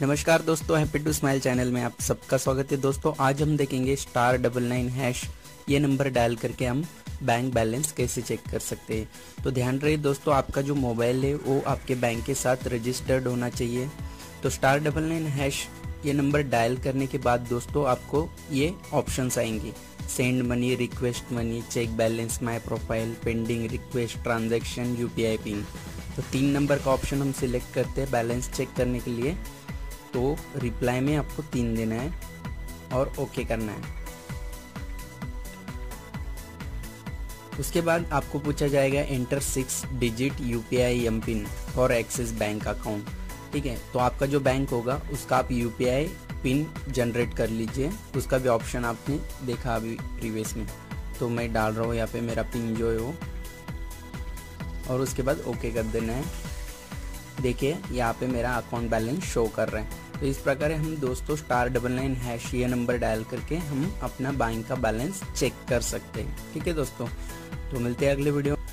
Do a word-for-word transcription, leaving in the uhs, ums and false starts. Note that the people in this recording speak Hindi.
नमस्कार दोस्तों, हैप्पी टू स्माइल चैनल में आप सबका स्वागत है। दोस्तों आज हम देखेंगे स्टार डबल नाइन हैश, ये नंबर डायल करके हम बैंक बैलेंस कैसे चेक कर सकते हैं। तो ध्यान रहे दोस्तों, आपका जो मोबाइल है वो आपके बैंक के साथ रजिस्टर्ड होना चाहिए। तो स्टार डबल नाइन हैश ये नंबर डायल करने के बाद दोस्तों आपको ये ऑप्शंस आएंगे, send money, request money, check balance, my profile, pending request, transaction, U P I pin. तो तीन नंबर का ऑप्शन हम सिलेक्ट करते हैं बैलेंस चेक करने के लिए। तो रिप्लाई में आपको तीन देना है और ओके करना है। उसके बाद आपको पूछा जाएगा enter six digit UPI M pin for Axis bank account. ठीक है, तो आपका जो बैंक होगा उसका आप यूपीआई पिन जनरेट कर लीजिए। उसका भी ऑप्शन आपने देखा अभी प्रीवियस में। तो मैं डाल रहा हूँ यहाँ पे मेरा पिन जो है वो, और उसके बाद ओके कर देना है। देखिए यहाँ पे मेरा अकाउंट बैलेंस शो कर रहा है। तो इस प्रकार हम दोस्तों स्टार डबल नाइन हैश ये नंबर डायल करके हम अपना बैंक का बैलेंस चेक कर सकते हैं। ठीक है दोस्तों, तो मिलते हैं अगले वीडियो।